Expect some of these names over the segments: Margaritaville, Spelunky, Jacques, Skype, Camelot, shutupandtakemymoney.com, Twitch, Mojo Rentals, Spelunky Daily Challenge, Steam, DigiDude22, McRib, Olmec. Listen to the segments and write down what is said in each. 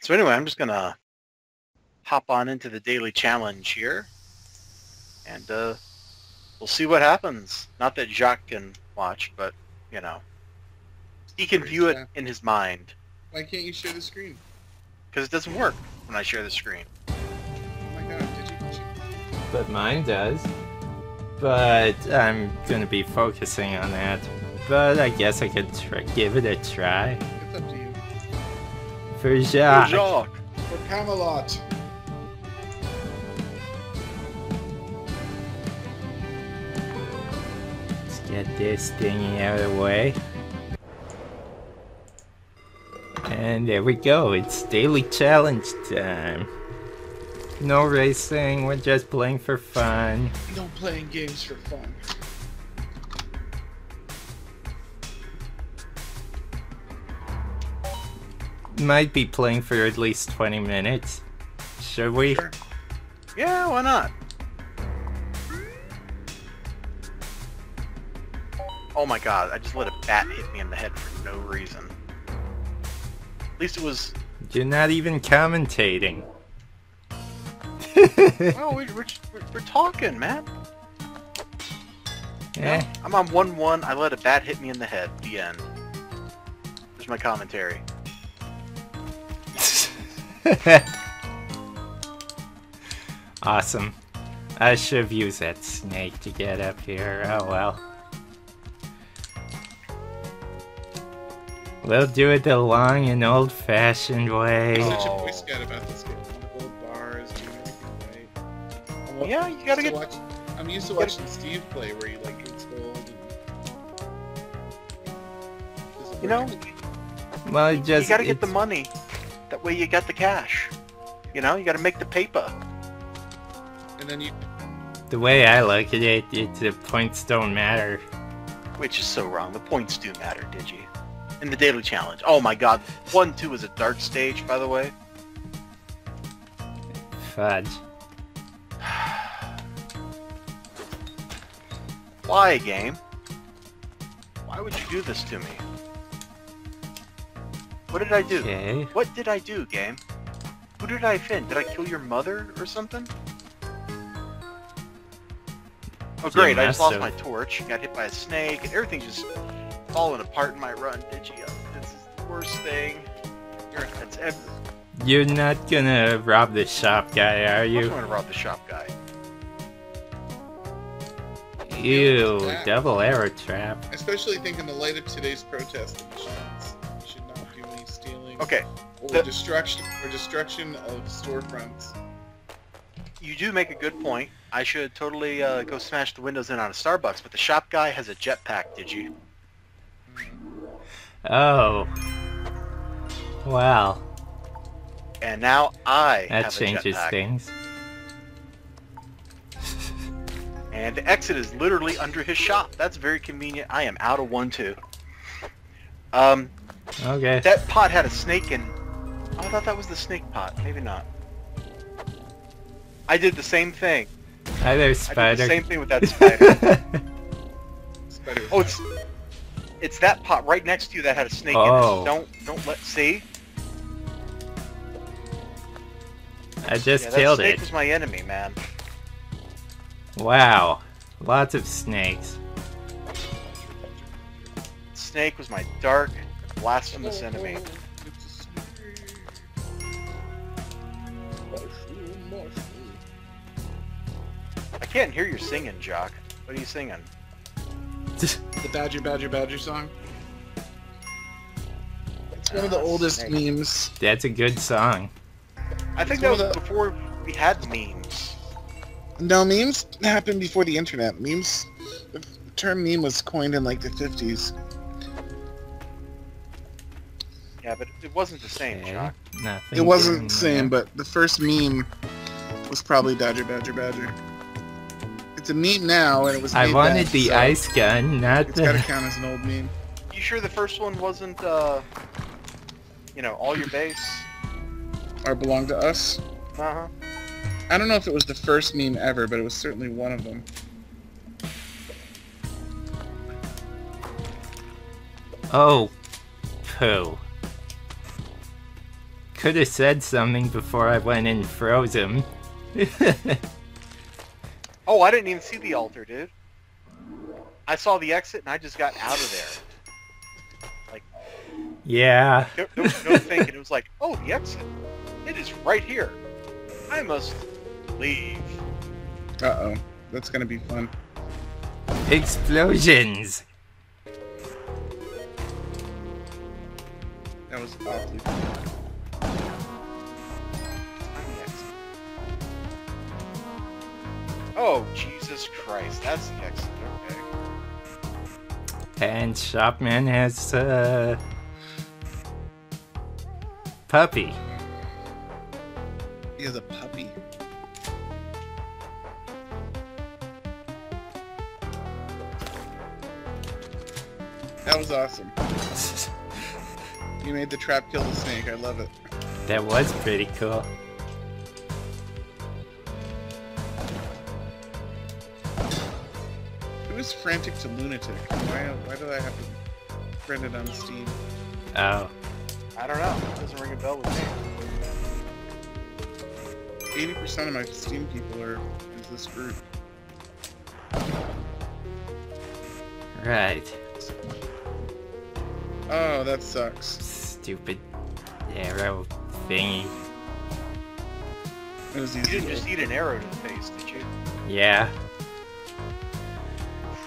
So anyway, I'm just going to hop on into the daily challenge here, and we'll see what happens. Not that Jacques can watch, but, you know, he can view it in his mind. Why can't you share the screen? Because it doesn't work when I share the screen. Oh my god, did you? But mine does. But I'm going to be focusing on that. But I guess I could give it a try. It's up to you. For Jacques. For Jacques. For Camelot. Let's get this thingy out of the way. And there we go, it's daily challenge time. No racing, we're just playing for fun. No playing games for fun. Might be playing for at least 20 minutes. Should we? Sure. Yeah, why not? Oh my god, I just let a bat hit me in the head for no reason. At least it was... You're not even commentating. Well, we're talking, man. Yeah. You know, I'm on 1-1, I let a bat hit me in the head. The end. There's my commentary. Awesome. I should have used that snake to get up here. Oh well. We'll do it the long and old-fashioned way. I'm such a Boy Scout about this game. Gold bars, doing everything right. Yeah, you gotta get... I'm used to watching Steve play where he, like, gets gold and... You know? Well, just... You gotta get the money. That way you got the cash. You know? You gotta make the paper. And then you... The way I look at it, the points don't matter. Which is so wrong. The points do matter, Digi. In the daily challenge. Oh my god. 1-2 is a dark stage, by the way. Fudge. Why, game? Why would you do this to me? What did I do? Okay. What did I do, game? Who did I offend? Did I kill your mother or something? Oh great, I just lost my torch. Got hit by a snake, and everything just... falling apart in my run, Digi. This is the worst thing. That's ever. You're not gonna rob the shop guy, are you? I'm not gonna rob the shop guy. Ew, double arrow trap. Especially think in the light of today's protest emissions, you should not do any stealing. Okay. Or destruction of storefronts. You do make a good point. I should totally go smash the windows in on a Starbucks, but the shop guy has a jetpack, Digi. Oh. Wow. And now that changes things. And the exit is literally under his shop. That's very convenient. I am out of 1-2. Okay. That pot had a snake in... Oh, I thought that was the snake pot. Maybe not. I did the same thing. Hi there, spider. I did the same thing with that spider. Oh, it's that pot right next to you that had a snake in it. Don't let see. I just killed it. That snake was my enemy, man. Wow, lots of snakes. Snake was my dark, blasphemous enemy. I can't hear you singing, Jacques. What are you singing? The Badger Badger Badger song. It's one of the oldest memes. That's a good song. I think that was before we had memes. No, memes happened before the internet. Memes, the term meme was coined in like the 50s. Yeah, but it wasn't the same, Jacques. It wasn't the same, but the first meme was probably Badger Badger Badger. It's a meme now, and it was. I wanted the ice gun, not the. It's gotta count as an old meme. You sure the first one wasn't, you know, all your base? Or belong to us? Uh huh. I don't know if it was the first meme ever, but it was certainly one of them. Oh, poo. could have said something before I went and froze him. Oh, I didn't even see the altar, dude. I saw the exit and I just got out of there. Like, yeah. No thinking. It was like, oh, the exit. It is right here. I must leave. Uh-oh. That's gonna be fun. Explosions! That was awfully fun. I'm the exit. Oh, Jesus Christ. That's the exit. Okay. And Shopman has, puppy. He has a puppy. That was awesome. You made the trap kill the snake. I love it. That was pretty cool. It was frantic to lunatic. Why did I have to print it on Steam? Oh. I don't know. It doesn't ring a bell with me. 80% of my Steam people are in this group. Right. Oh, that sucks. Stupid arrow thingy. It was easy. You didn't just eat an arrow to the face, did you? Yeah.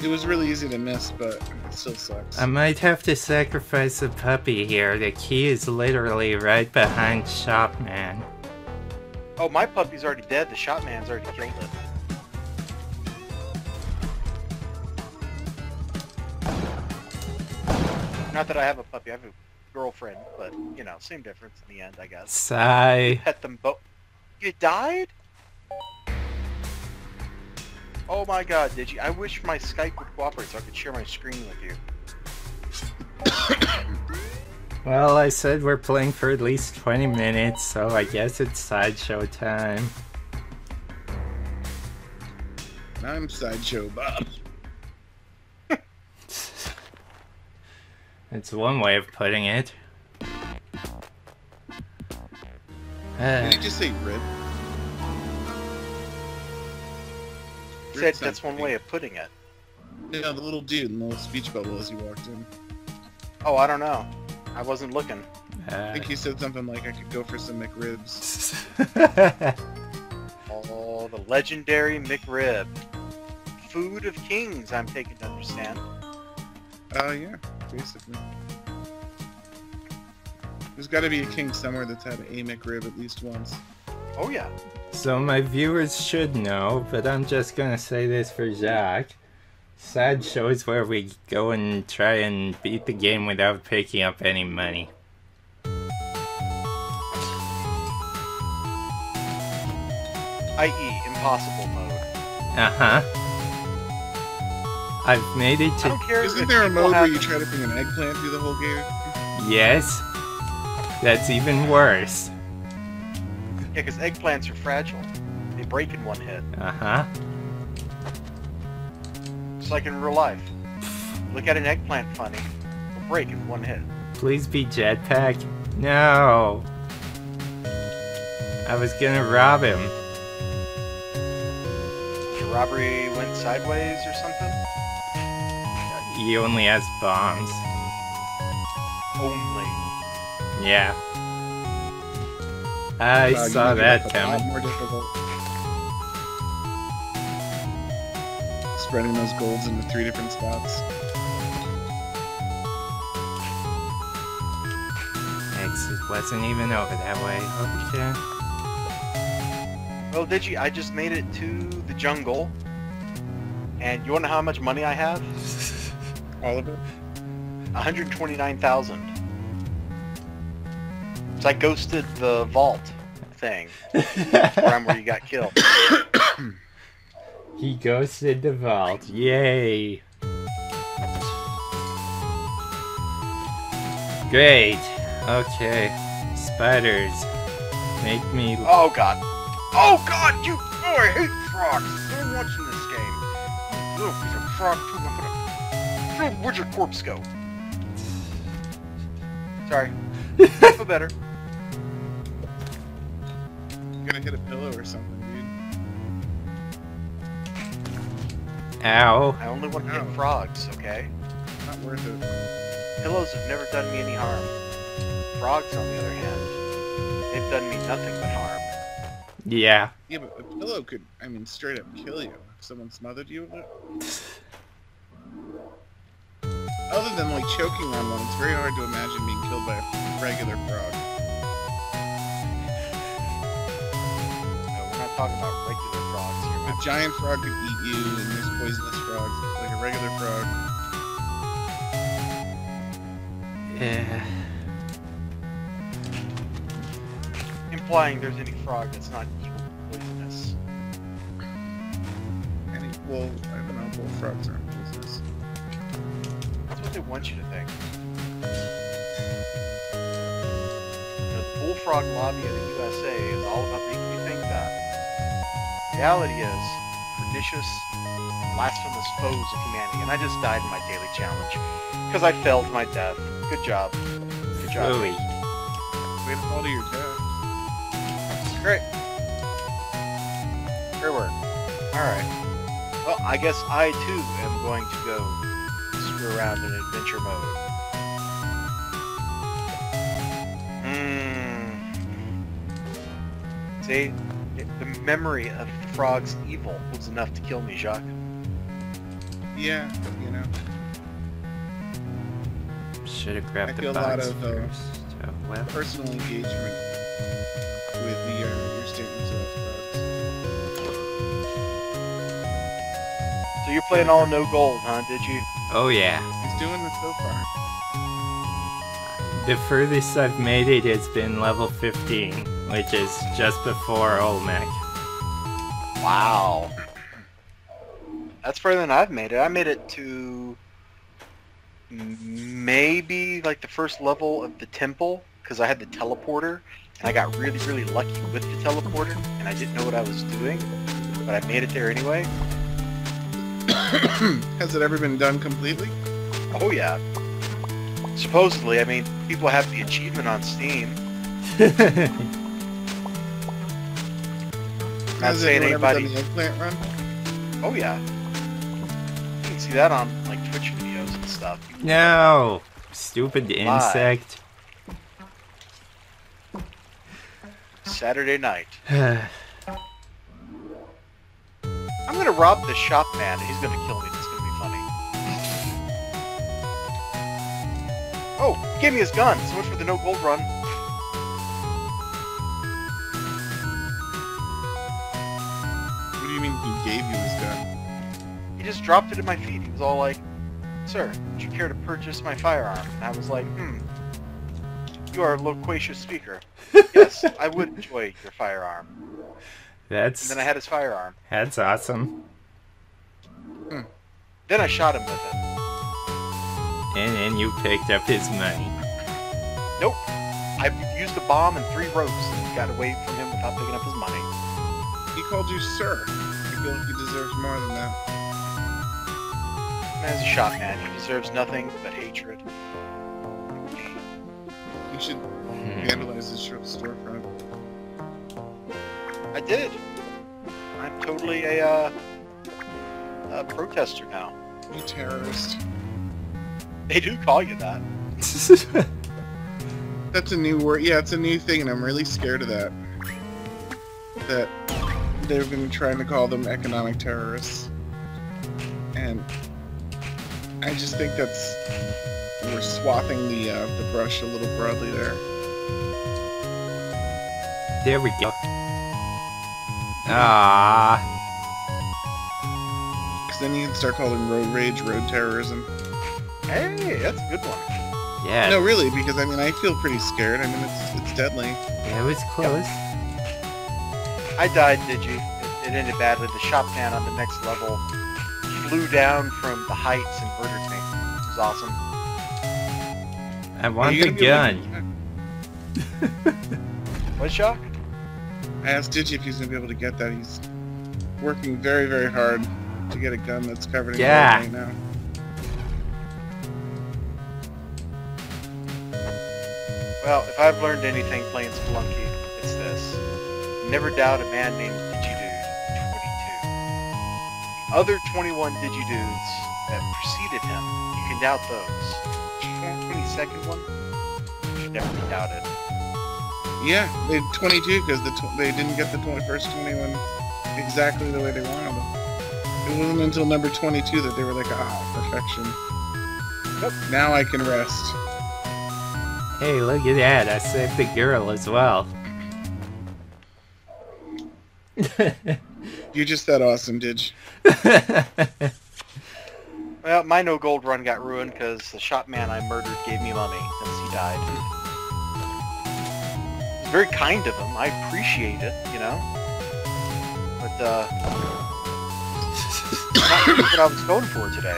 It was really easy to miss, but it still sucks. I might have to sacrifice a puppy here. The key is literally right behind Shopman. Oh, my puppy's already dead. The Shopman's already killed it. Not that I have a puppy, I have a girlfriend, but, you know, same difference in the end, I guess. Sigh. Pet them both. You died? Oh my god, Digi, I wish my Skype would cooperate so I could share my screen with you. Well, I said we're playing for at least 20 minutes, so I guess it's sideshow time. I'm Sideshow Bob. It's one way of putting it. Did you just say rip? Said that's one way of putting it. Yeah, the little dude in the little speech bubble as he walked in. Oh, I don't know. I wasn't looking. I think he said something like, I could go for some McRibs. Oh, the legendary McRib. Food of kings, I'm taking to understand. Oh, yeah. Basically. There's gotta be a king somewhere that's had a McRib at least once. Oh yeah. So my viewers should know, but I'm just gonna say this for Jacques. Sideshow is where we go and try and beat the game without picking up any money. I.e. impossible mode. Uh-huh. I've made it to... Isn't there a mode where you try to bring an eggplant through the whole game? Yes. That's even worse. Yeah, because eggplants are fragile. They break in one hit. Uh-huh. It's like in real life. Look at an eggplant funny. It'll break in one hit. Please be jetpack. No. I was gonna rob him. Your robbery went sideways or something? He only has bombs. Only. Yeah. I saw that coming. More difficult. Spreading those golds into 3 different spots. Exit wasn't even over that way. Okay. Well, Digi, I just made it to the jungle. And you wanna know how much money I have? All of it? 129,000. So I ghosted the vault thing. Where you got killed. He ghosted the vault. Yay! Great. Okay. Spiders. Make me... Oh god. Oh god, you... Oh, I hate frogs. I'm watching this game. Look, there's a frog poop. I'm gonna... Where'd your corpse go? Sorry. I feel better. gonna hit a pillow or something, dude. Ow. I only want to hit frogs, okay? Not worth it. Pillows have never done me any harm. Frogs, on the other hand, they've done me nothing but harm. Yeah. Yeah, but a pillow could, I mean, straight up kill you if someone smothered you with it. Other than, like, choking on one, it's very hard to imagine being killed by a regular frog. No, we're not talking about regular frogs here. A giant frog could eat you, and there's poisonous frogs, like a regular frog. Yeah. Implying there's any frog that's not evil and poisonous. Any, well, I don't know, bull frogs aren't poisonous. That's what they want you to think. The bullfrog lobby in the USA is all about making you think that. The reality is, pernicious, blasphemous foes of humanity, and I just died in my daily challenge. Because I failed my death. Good job. Good job. Really? Way to fall to your death. Great. Fair work. Alright. Well, I guess I too am going to go screw around in adventure mode. Mmm. See? The memory of the frog's evil was enough to kill me, Jacques. Yeah, you know. Should have grabbed the box first. I feel a lot of personal engagement with the, your statements about frogs. So you're playing all no gold, huh, did you? Oh yeah. He's doing it so far. The furthest I've made it has been level 15, which is just before Olmec. Wow. That's further than I've made it. I made it to maybe like the first level of the temple, because I had the teleporter. And I got really, really lucky with the teleporter, and I didn't know what I was doing, but I made it there anyway. Has it ever been done completely? Oh yeah. Supposedly, I mean, people have the achievement on Steam. Not saying anybody... Has anyone ever done the eggplant run? Oh yeah. You can see that on, like, Twitch videos and stuff. No! Stupid insect. Saturday night. I'm gonna rob the shop man, and he's gonna kill me. That's gonna be funny. Oh, he gave me his gun. So much for the no gold run. What do you mean he gave you his gun? He just dropped it at my feet. He was all like, "Sir, would you care to purchase my firearm?" And I was like, "You are a loquacious speaker. Yes, I would enjoy your firearm." That's... And then I had his firearm. That's awesome. Hmm. Then I shot him with it. And then you picked up his money. Nope. I used a bomb and 3 ropes and got away from him without picking up his money. He called you sir. I feel like he deserves more than that. As a shot man, he deserves nothing but hatred. You should vandalize this storefront. I did. I'm totally a protester now. You terrorist. They do call you that. That's a new word. Yeah, it's a new thing, and I'm really scared of that. That they've been trying to call them economic terrorists, and I just think that's... We're swathing the brush a little broadly there. There we go. Ah. Because then you can start calling road rage road terrorism. Hey, that's a good one. Yeah. No, really, because I mean I feel pretty scared. I mean it's deadly. Yeah, it was close. Yep. I died, did you? It ended badly. The shop man on the next level flew down from the heights and murdered me. It was awesome. I want the gun. What, Shock? I asked Digi if he's gonna be able to get that. He's working very, very hard to get a gun that's covered in gold right now. Well, if I've learned anything playing Spelunky, it's this. Never doubt a man named DigiDude22. The other 21 DigiDudes that preceded him, you can doubt those. The 22nd one should never be doubted. Yeah, they 22 because they didn't get the 21st 21 exactly the way they wanted them. It wasn't until number 22 that they were like, perfection. Nope. Now I can rest. Hey, look at that. I saved the girl as well. You're just that awesome, Didge. Well, my no gold run got ruined because the shop man I murdered gave me money since he died. It was very kind of him. I appreciate it, you know. But, not really what I was going for today.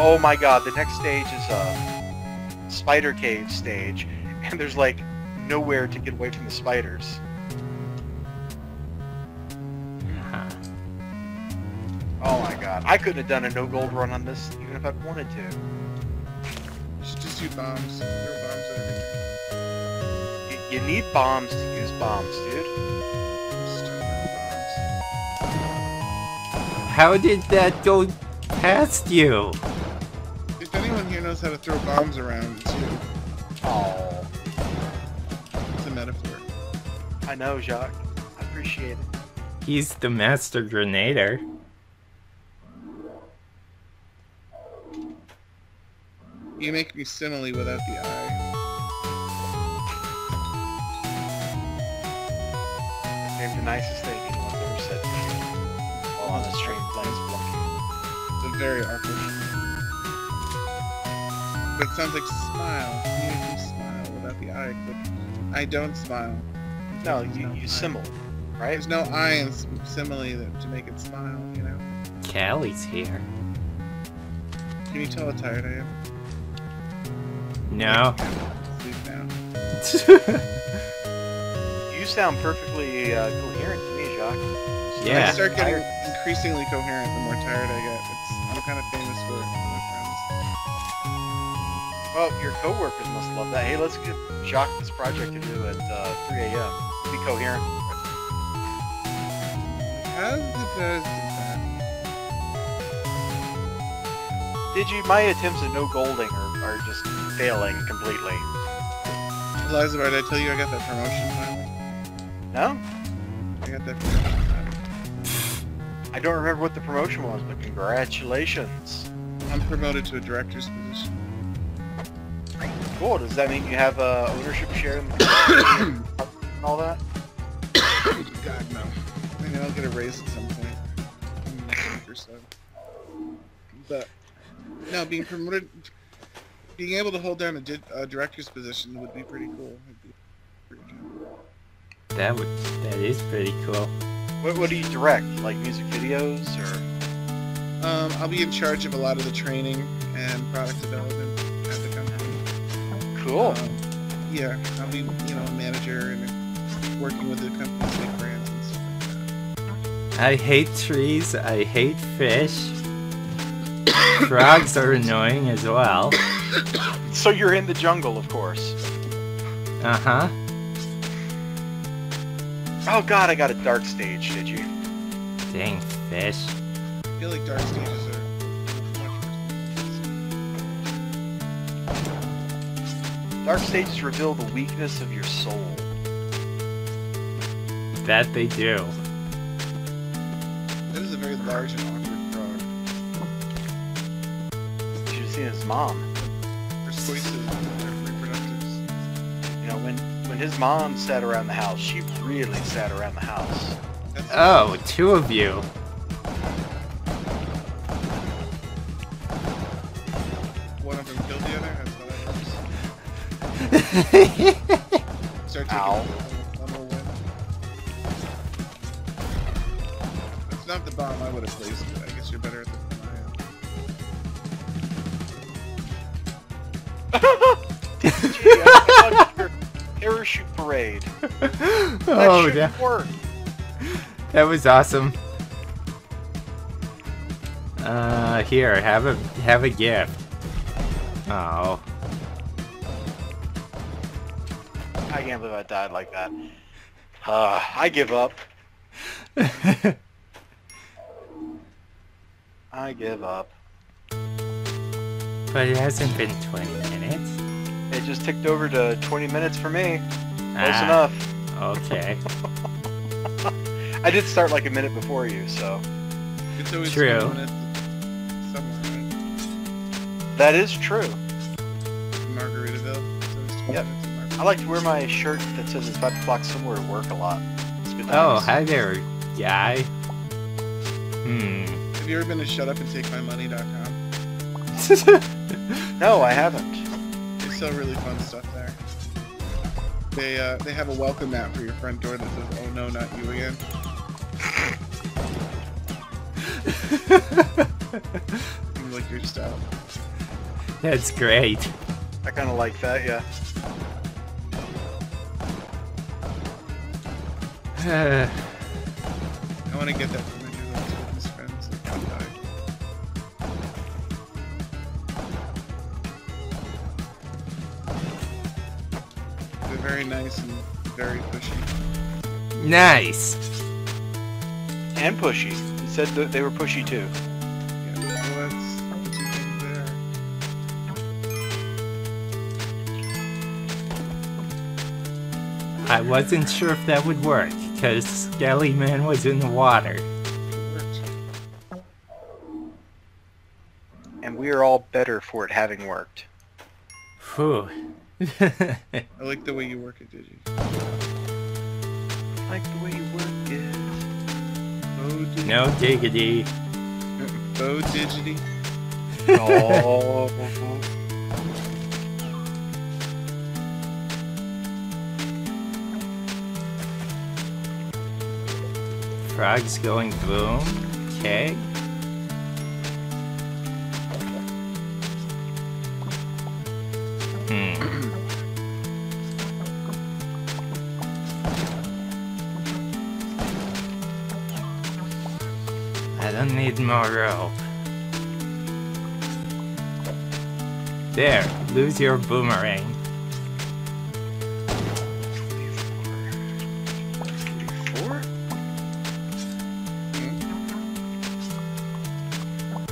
Oh my god, the next stage is a spider cave stage, and there's like nowhere to get away from the spiders. Oh my god, I couldn't have done a no gold run on this even if I wanted to. Just do bombs. There are bombs and everything. You need bombs to use bombs, dude. How did that go past you? If anyone here knows how to throw bombs around, it's you. Aww. It's a metaphor. I know, Jacques. I appreciate it. He's the master grenader. You make me simile without the eye. Named the nicest thing anyone's ever said to me. On the stream playing Spelunky. It's very awkward. But it sounds like smile. You make me smile without the eye. But I don't smile. No, you simile, right? There's no eye in simile to make it smile, you know? Callie's here. Can you tell how tired I am? No. Sleep now. You sound perfectly coherent to me, Jacques. Yeah. I start getting increasingly coherent the more tired I get. I'm kind of famous for it with my friends. Well, your coworkers must love that. Hey, let's get Jacques this project to do at 3 a.m. Be coherent. How's the best of that? My attempts at no golding are just failing completely. Elizabeth, did I tell you I got that promotion finally? No? I got that promotion. I don't remember what the promotion was, but congratulations. I'm promoted to a director's position. Cool. Does that mean you have ownership share in the and all that? God, no. I know I'll get a raise at some point. But, no, being promoted... Being able to hold down a director's position would be pretty cool. It'd be pretty cool. That is pretty cool. What do you direct? Like music videos, or? I'll be in charge of a lot of the training and product development at the company. Cool. Yeah, I'll be a manager and working with the company's big brands and stuff like that. I hate trees. I hate fish. Frogs are annoying as well. So you're in the jungle, of course. Uh huh. Oh god, I got a dark stage, did you? Dang, fish. I feel like dark stages are much worse. Dark stages reveal the weakness of your soul. That they do. That is a very large and awkward frog. You should have seen his mom. Persuasive and reproductive. You know, when his mom sat around the house, she really sat around the house. Oh, two of you. One of them killed the other, that's what I was. Start taking one. That's not the bomb I would have placed, but I guess you're better at the parachute parade. That shouldn't work. That was awesome. Here, have a gift. Oh. I can't believe I died like that. I give up. I give up. But it hasn't been 20 minutes. It just ticked over to 20 minutes for me. Close enough. Okay. I did start like a minute before you, so. It's always true. That is true. Margaritaville. It's always 20 yep. minutes in Margaritaville. I like to wear my shirt that says it's 5 o'clock somewhere to work a lot. It's been nice. Oh, hi there, guy. Have you ever been to shutupandtakemymoney.com? No, I haven't. They sell really fun stuff there. They have a welcome mat for your front door that says, "Oh no, not you again." You like your style. That's great. I kind of like that, yeah. I want to get that. Very nice and very pushy. Nice! And pushy. He said they were pushy too. Yeah, well, that's two things there. I wasn't sure if that would work, because Skelly Man was in the water. And we are all better for it having worked. Phew. I like the way you work it, Digi. I like the way you work it. Oh, Digi. No diggity. Oh, Digity. Oh. Frog's going boom. Okay. I don't need more rope. There, lose your boomerang. 44?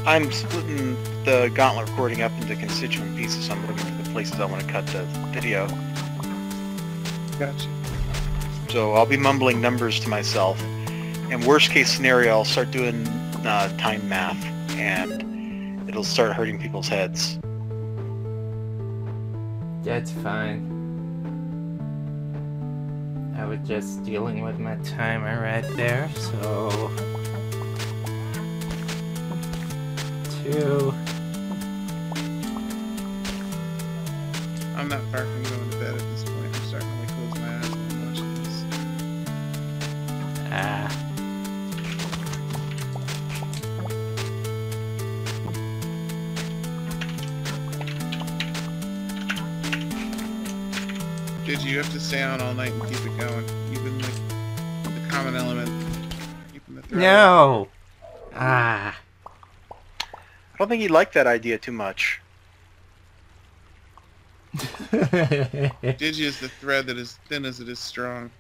I'm splitting the gauntlet recording up into constituent pieces. I'm looking for the places I want to cut the video. Gotcha. So I'll be mumbling numbers to myself. And worst case scenario, I'll start doing time math, and it'll start hurting people's heads. That's fine. I was just dealing with my timer right there, so... 2... I'm not far from going to bed at this point. I'm starting to close my eyes and watch this. Ah... Dude, you have to stay on all night and keep it going. Even like the common element. Keeping the throw. No. Ah. I don't think he liked that idea too much. Digi is the thread that is thin as it is strong.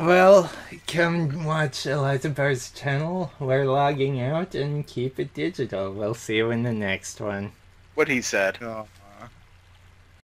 Well, come watch Elizabeth's channel. We're logging out and keep it digital. We'll see you in the next one. What he said. Oh.